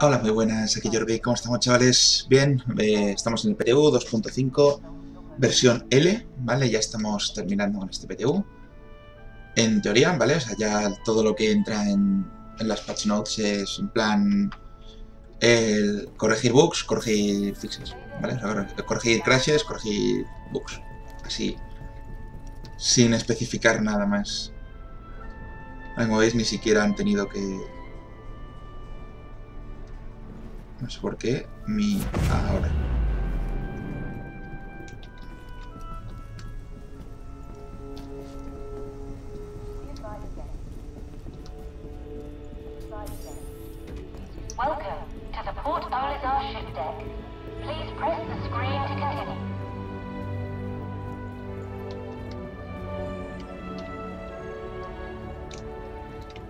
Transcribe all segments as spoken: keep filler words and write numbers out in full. Hola, muy buenas, aquí Hjorvik, ¿cómo estamos, chavales? Bien, eh, estamos en el P T U dos punto cinco, versión L, ¿vale? Ya estamos terminando con este P T U, en teoría, ¿vale? O sea, ya todo lo que entra en, en las patch notes es en plan el corregir bugs, corregir fixes, ¿vale? O sea, corregir crashes, corregir bugs, así, sin especificar nada más. Como veis, ni siquiera han tenido que... No sé por qué, mi... ahora.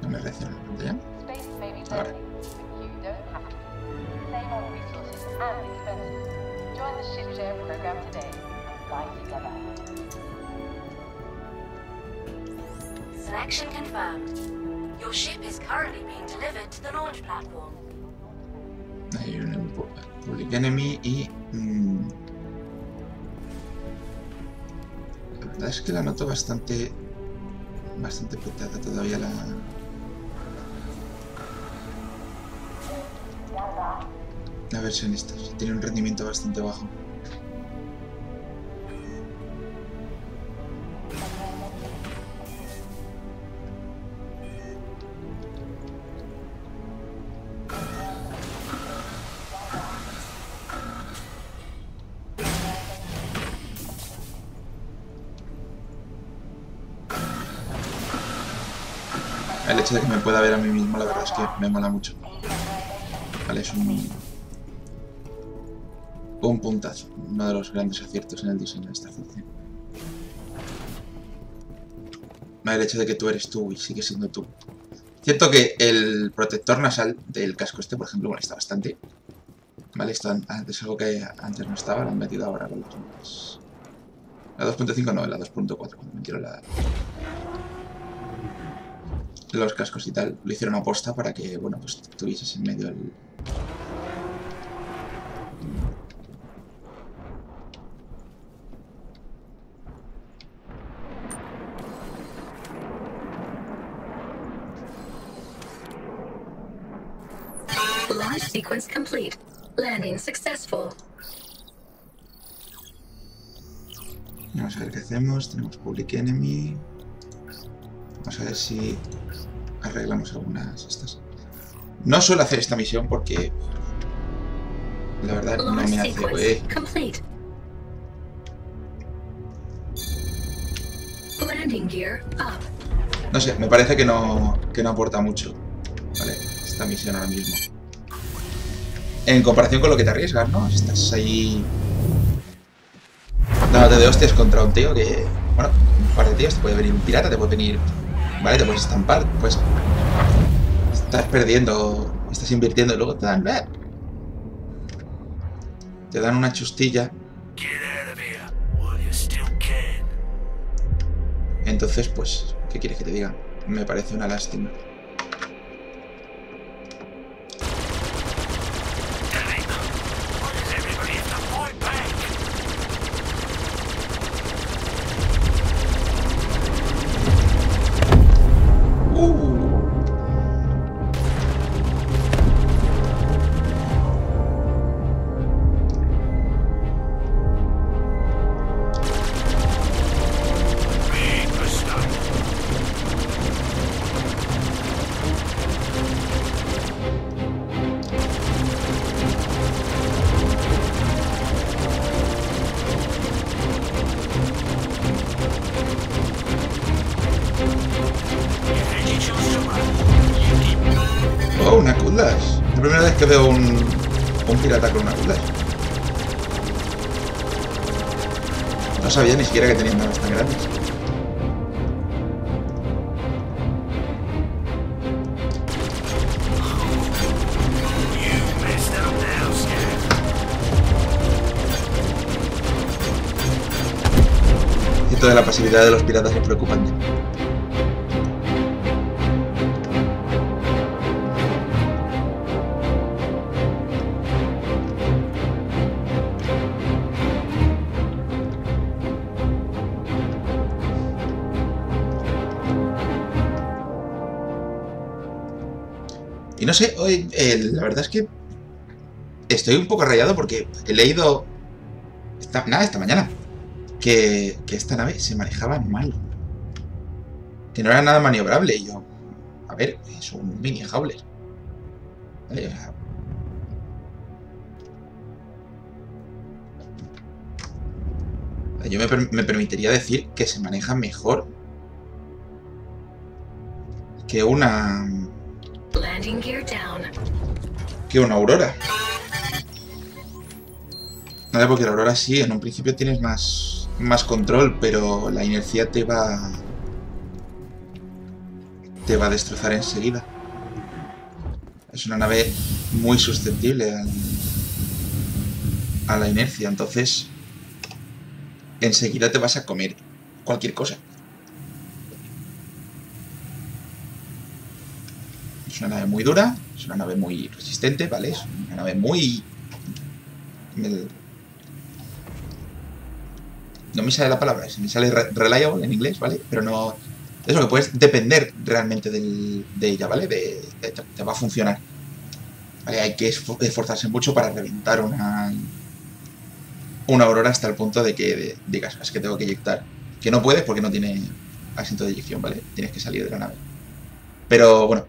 No me reacciona la pantalla. Ahora. Selection confirmed. Your ship is currently being delivered to the launch platform. Hay un public enemy y mmm, la verdad es que la noto bastante bastante petada todavía la. La versión esta, tiene un rendimiento bastante bajo. El hecho de que me pueda ver a mí mismo, la verdad es que me mola mucho. Vale, es un... un puntazo, uno de los grandes aciertos en el diseño de esta función. El hecho de que tú eres tú y sigues siendo tú. Cierto que el protector nasal del casco este, por ejemplo, molesta bastante. Vale, esto es algo que antes no estaba, lo han metido ahora con las notas. La dos punto cinco no, la dos punto cuatro, cuando me quiero la... Los cascos y tal, lo hicieron aposta para que, bueno, pues tuvieses en medio el... Sequence complete. Landing successful. Vamos a ver qué hacemos. Tenemos public enemy. Vamos a ver si arreglamos algunas estas. No suelo hacer esta misión porque la verdad no me hace güey. No sé, me parece que no que no aporta mucho. Vale, esta misión ahora mismo. En comparación con lo que te arriesgas, ¿no? Estás ahí dándote de hostias contra un tío que... Bueno, un par de tíos, te puede venir un pirata, te puede venir... Vale, te puedes estampar, pues... Estás perdiendo, estás invirtiendo y luego te dan... Te dan una chustilla. Entonces, pues, ¿qué quieres que te diga? Me parece una lástima. La primera vez que veo un, un pirata con una Cutlass. No sabía ni siquiera que tenían manos tan grandes. Y toda la pasividad de los piratas es preocupante. Y no sé, hoy eh, la verdad es que estoy un poco rayado porque he leído esta, nada, esta mañana que, que esta nave se manejaba mal, que no era nada maniobrable. Y yo, a ver, es un mini Howler, ¿vale? O sea, yo me, me permitiría decir que se maneja mejor que una que una Aurora. Nada, porque la Aurora sí, en un principio tienes más, más control, pero la inercia te va te va a destrozar enseguida. Es una nave muy susceptible al, a la inercia, entonces enseguida te vas a comer cualquier cosa. Es una nave muy dura, es una nave muy resistente, ¿vale? Es una nave muy... No me sale la palabra, se me sale reliable en inglés, ¿vale? Pero no... Eso, que puedes depender realmente del, de ella, ¿vale? De, de, de, te va a funcionar. ¿Vale? Hay que esforzarse mucho para reventar una... una Aurora hasta el punto de que de, digas, es que tengo que eyectar. Que no puedes porque no tiene asiento de eyección, ¿vale? Tienes que salir de la nave. Pero, bueno...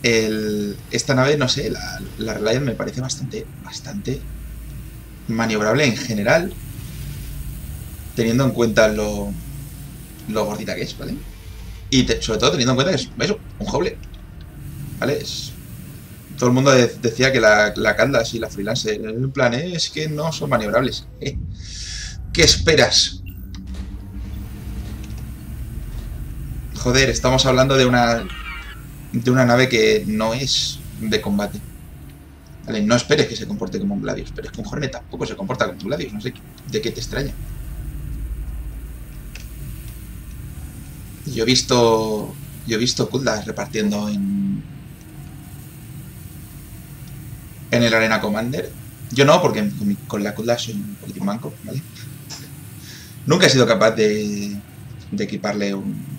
El, esta nave, no sé, la, la Reliant me parece bastante, bastante maniobrable en general, teniendo en cuenta lo, lo gordita que es, ¿vale? Y te, sobre todo teniendo en cuenta que es eso, un Howler, ¿vale? Es, todo el mundo de, decía que la, la Cutlass y la Freelancer, el plan es que no son maniobrables, ¿eh? ¿Qué esperas? Joder, estamos hablando de una... de una nave que no es de combate. Vale, no esperes que se comporte como un Gladius, pero es que un Hornet tampoco se comporta como un Gladius, no sé de qué te extraña. Yo he visto... Yo he visto Kudla repartiendo en... en el Arena Commander. Yo no, porque con, mi, con la Kudla soy un poquitín manco, ¿vale? Nunca he sido capaz de... de equiparle un...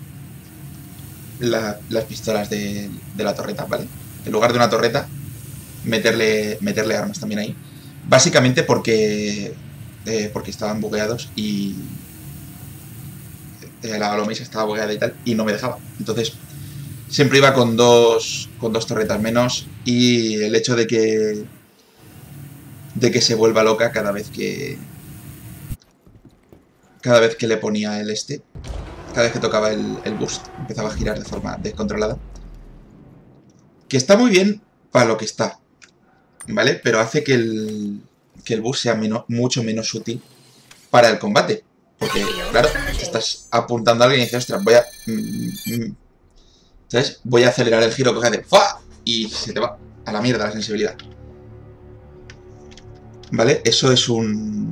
La, las pistolas de, de la torreta, ¿vale? En lugar de una torreta, meterle, meterle armas también ahí. Básicamente porque eh, porque estaban bugueados y eh, la Glomisa estaba bugueada y tal, y no me dejaba. Entonces, siempre iba con dos con dos torretas menos, y el hecho de que de que se vuelva loca cada vez que cada vez que le ponía el este... Cada vez que tocaba el, el boost, empezaba a girar de forma descontrolada. Que está muy bien para lo que está, ¿vale? Pero hace que el, que el boost sea menos, mucho menos útil para el combate. Porque, claro, estás apuntando a alguien y dices, ostras, voy a... Mm, mm, ¿sabes? Voy a acelerar el giro que hace ¡fua! Y se te va a la mierda la sensibilidad, ¿vale? Eso es un...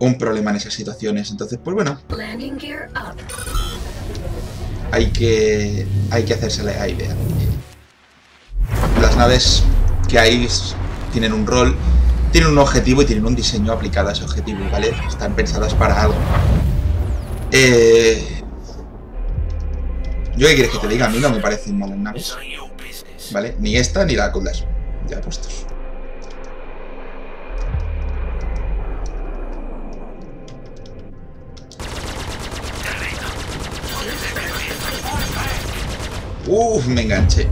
un problema en esas situaciones. Entonces, pues bueno, hay que hay que hacerse la idea. Las naves que hay tienen un rol, tienen un objetivo y tienen un diseño aplicado a ese objetivo, ¿vale? Están pensadas para algo. Eh... ¿Yo qué quieres que te diga? A mí no me parecen malas naves, ¿vale? Ni esta ni la Cutlass, ya puestos. Uff, me enganché.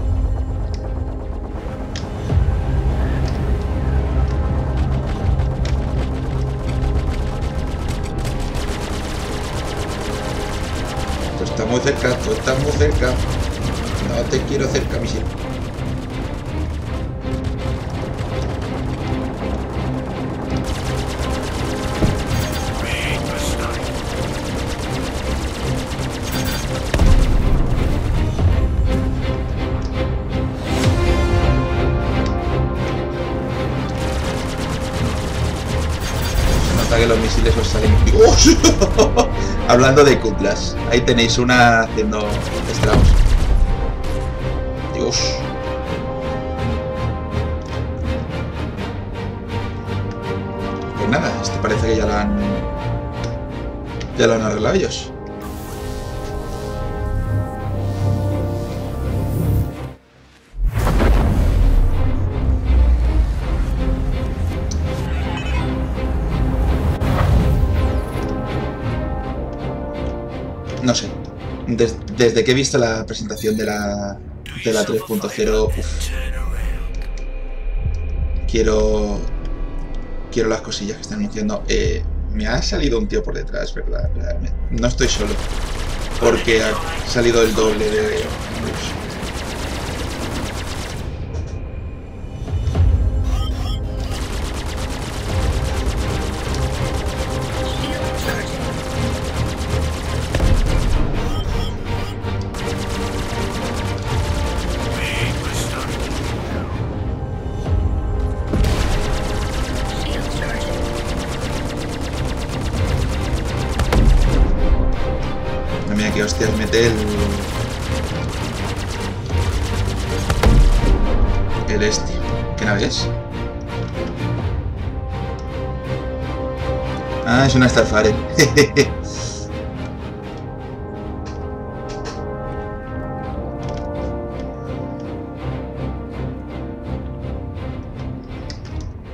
Tú estás muy cerca, tú estás muy cerca. No te quiero cerca, misil. Los misiles os salen. ¡Dios! Hablando de Cutlass, ahí tenéis una haciendo estragos. Dios. Pues nada, este parece que ya lo han ya lo han arreglado ellos. des, desde que he visto la presentación de la, de la tres punto cero, quiero, quiero las cosillas que están anunciando. Eh, me ha salido un tío por detrás, ¿verdad? No estoy solo, porque ha salido el doble de... El, el este, ¿qué nave es? Ah, es una Starfare.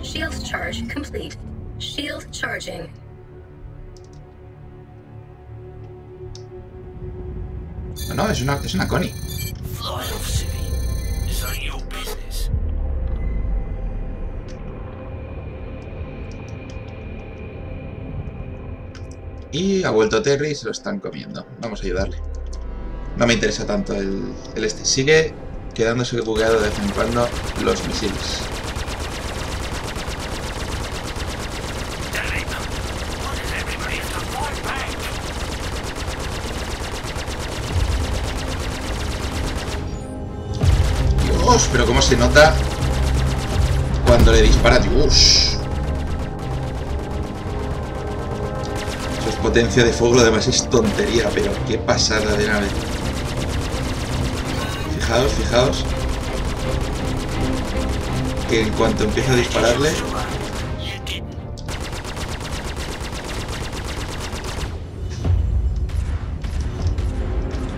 Shield charge complete. Shield charging. No, es una, es una Connie. Y ha vuelto Terry y se lo están comiendo. Vamos a ayudarle. No me interesa tanto el, el este. Sigue quedándose bugueado de vez en cuando los misiles. Pero cómo se nota cuando le dispara, Dios. Eso es potencia de fuego, lo demás es tontería, pero qué pasada de nave. Fijaos, fijaos, que en cuanto empieza a dispararle...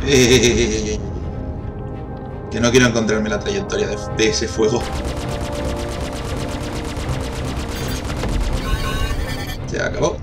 Eh... Que no quiero encontrarme la trayectoria de, de ese fuego. Se acabó.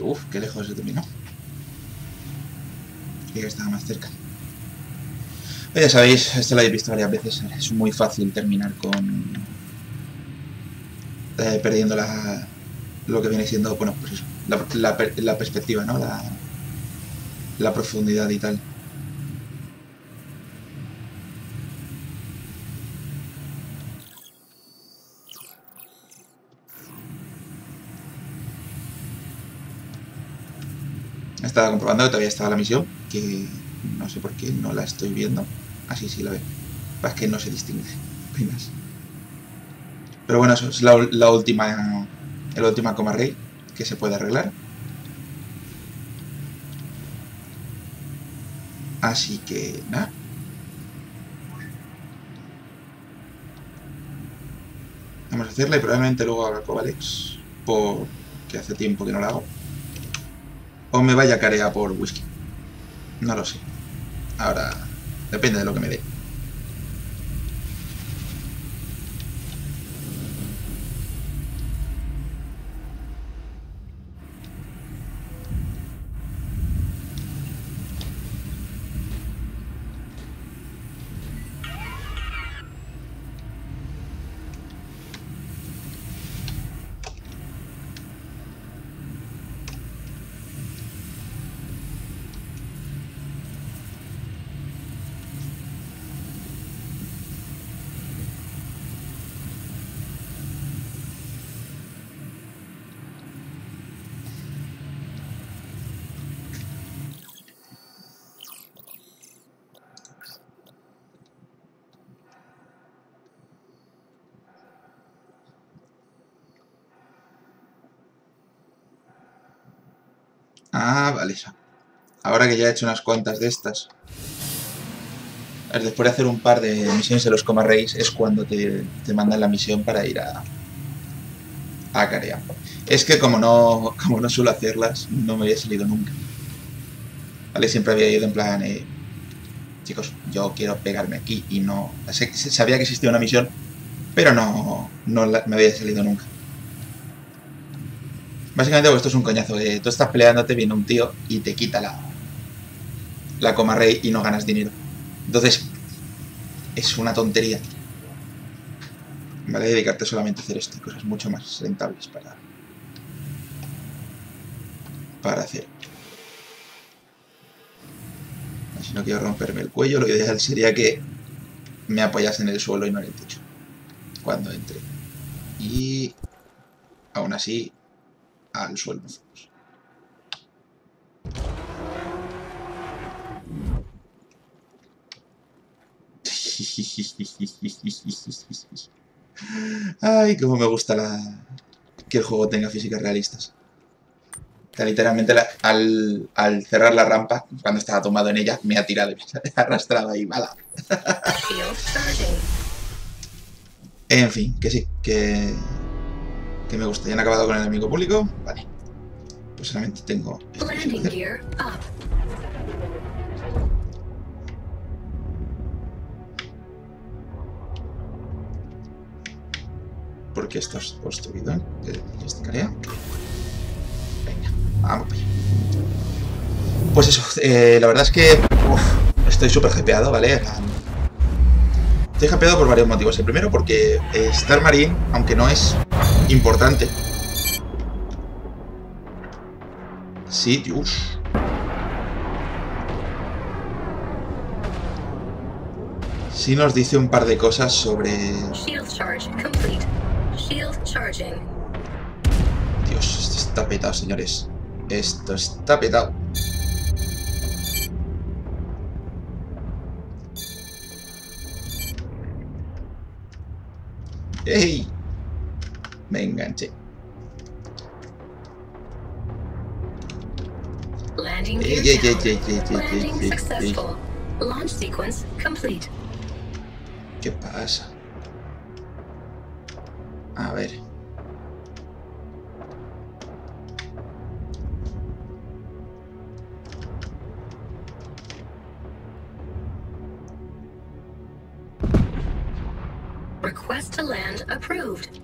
Uf, qué lejos se terminó. Y estaba más cerca. Pues ya sabéis, esto lo habéis visto varias veces. Es muy fácil terminar con... Eh, perdiendo la... Lo que viene siendo, bueno, pues eso. La, la, la perspectiva, ¿no? La, la profundidad y tal. Estaba comprobando que todavía estaba la misión, que no sé por qué no la estoy viendo. Así ah, sí, sí la veo. Es que no se distingue apenas. Pero bueno, eso es la, la última, el última Comm Array que se puede arreglar. Así que nada. Vamos a hacerla y probablemente luego haga Cobalex, porque hace tiempo que no la hago. O me vaya a Kareah por whisky. No lo sé. Ahora, depende de lo que me dé. Ah, vale, ya. Ahora que ya he hecho unas cuantas de estas. Después de hacer un par de misiones de los Comm Arrays es cuando te, te mandan la misión para ir a, a Kareah. Es que como no, como no suelo hacerlas, no me había salido nunca. Vale, siempre había ido en plan, eh, chicos, yo quiero pegarme aquí y no... Sabía que existía una misión, pero no, no la, me había salido nunca. Básicamente, pues, esto es un coñazo, que tú estás peleándote, viene un tío y te quita la, la Comm Array y no ganas dinero. Entonces, es una tontería. Vale, dedicarte solamente a hacer esto, cosas mucho más rentables para, para hacer. Si no quiero romperme el cuello, lo ideal sería que me apoyase en el suelo y no en el techo cuando entre. Y aún así, al suelo. Ay, cómo me gusta la... que el juego tenga físicas realistas. Que literalmente la... al... al cerrar la rampa, cuando estaba tomado en ella, me ha tirado y me ha arrastrado ahí, mala. En fin, que sí, que... que me gusta. Ya han acabado con el enemigo público. Vale. Pues solamente tengo... porque esto es construido en esta Kareah. Venga, vamos para allá. Pues eso, eh, la verdad es que uf, estoy súper hypeado, ¿vale? Estoy hypeado por varios motivos. El primero porque Star Marine, aunque no es importante... Sí, Dios. Sí nos dice un par de cosas sobre... Dios, esto está petado, señores. Esto está petado. ¡Ey! Me enganché. Landing ey, ey, ey, ey, ey, ey, ey, ey. Launch sequence complete. ¿Qué pasa? A ver. Request to land approved.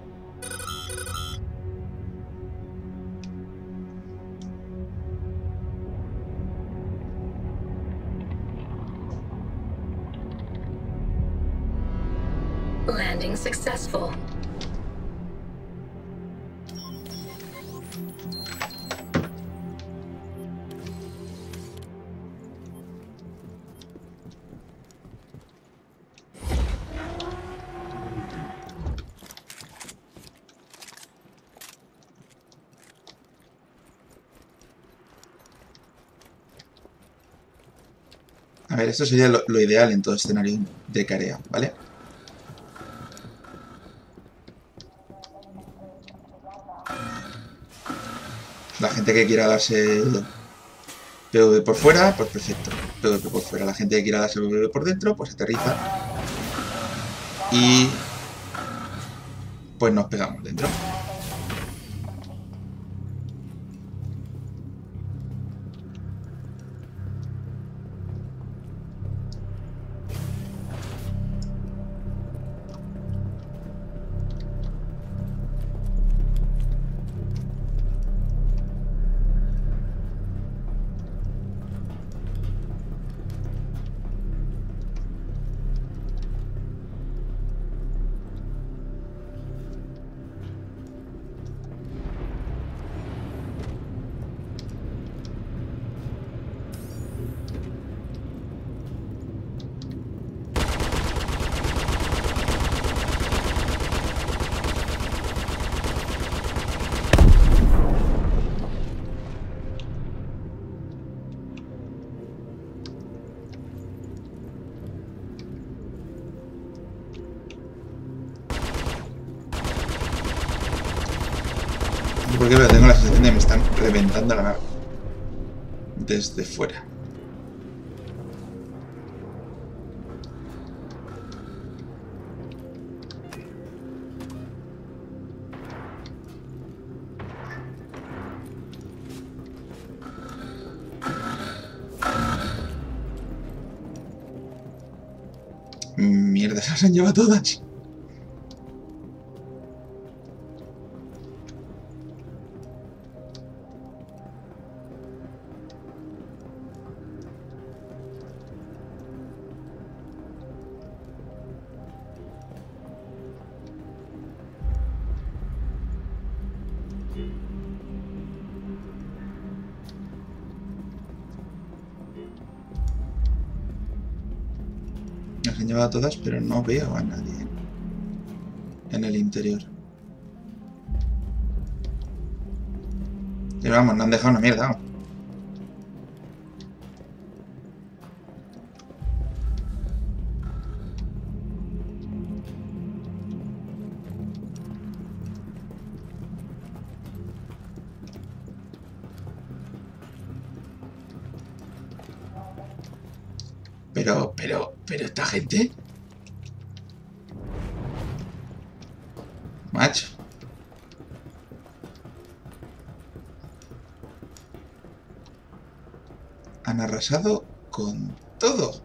Landing successful. A ver, esto sería lo, lo ideal en todo escenario de Kareah, ¿vale? La gente que quiera darse P V por fuera, pues perfecto. P V P por fuera. La gente que quiera darse P V P por dentro, pues aterriza. Y... pues nos pegamos dentro. Porque tengo la sensación de que me están reventando la nave. desde fuera. Mierda, se las han llevado todas. A todas, pero no veo a nadie en el interior. Y vamos, no han dejado una mierda. Vamos. Pero, pero, pero esta gente... Macho. Han arrasado con todo.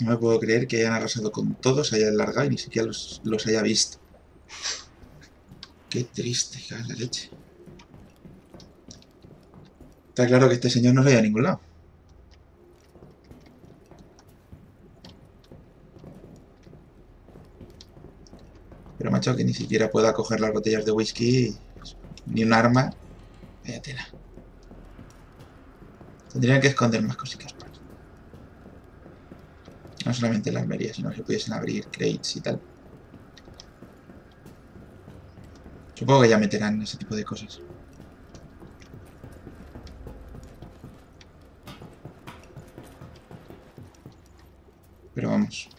No me puedo creer que hayan arrasado con todos, hayan largado y ni siquiera los, los haya visto. Qué triste, hija de la leche. Está claro que este señor no se ha ido a ningún lado. Pero macho, que ni siquiera pueda coger las botellas de whisky, ni un arma. Vaya tela. Tendrían que esconder más cositas. No solamente en la armería, sino que pudiesen abrir crates y tal. Supongo que ya meterán ese tipo de cosas. Pero vamos.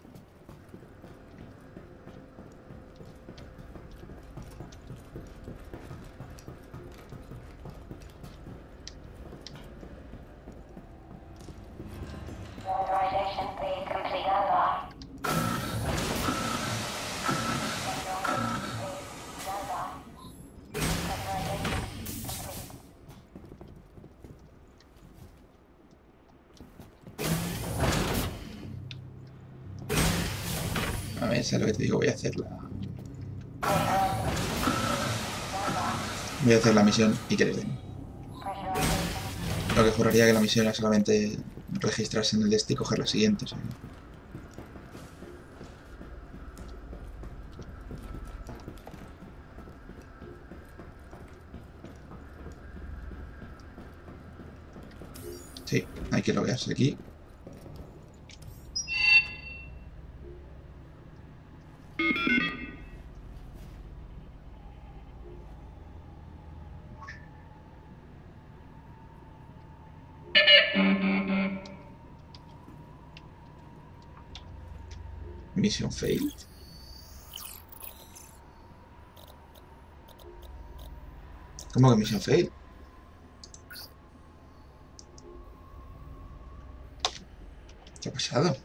Eso es lo que te digo, voy a hacer la... Voy a hacer la misión y que le den. Lo que juraría que la misión era solamente registrarse en el este y coger la siguiente, o sea... Sí, hay que loguearse aquí. Misión failed. ¿Cómo que misión failed? ¿Qué ha pasado?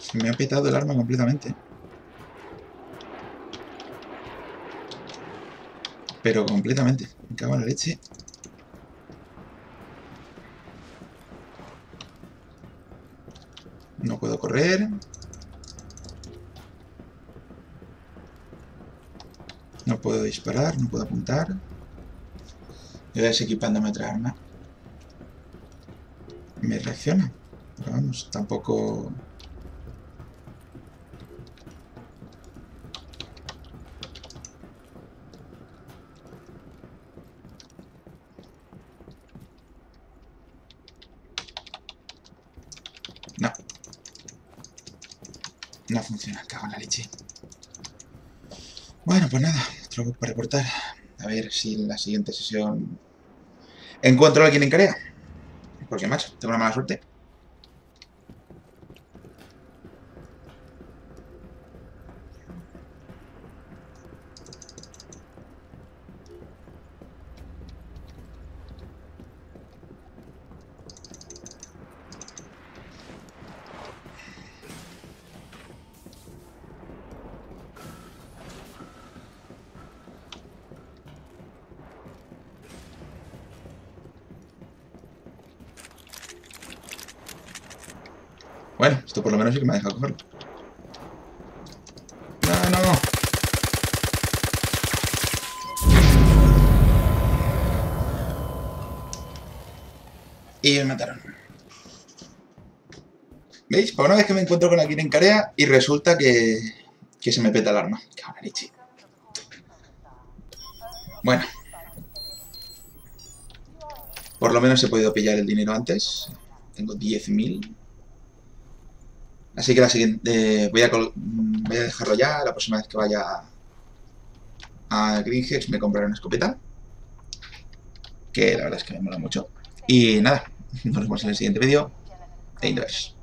Se me ha petado el arma completamente. Pero completamente. Me cago en la leche. No puedo correr. No puedo disparar, no puedo apuntar. Voy desequipándome otra arma. Me reacciona. Pero vamos, tampoco... No funciona, cago en la leche. Bueno, pues nada, otro bug para reportar. A ver si en la siguiente sesión encuentro a alguien en Kareah. Porque más, tengo una mala suerte. Bueno, esto por lo menos sí que me ha dejado cogerlo. ¡No, no! Y me mataron. ¿Veis? Para una vez que me encuentro con alguien en Kareah y resulta que, que se me peta el arma. ¡Cago en la leche! Bueno. Por lo menos he podido pillar el dinero antes. Tengo diez mil. Así que la siguiente eh, voy, a col voy a dejarlo ya. La próxima vez que vaya a Green Hex me compraré una escopeta, que la verdad es que me mola mucho. Y nada, nos vemos en el siguiente vídeo de Indoors.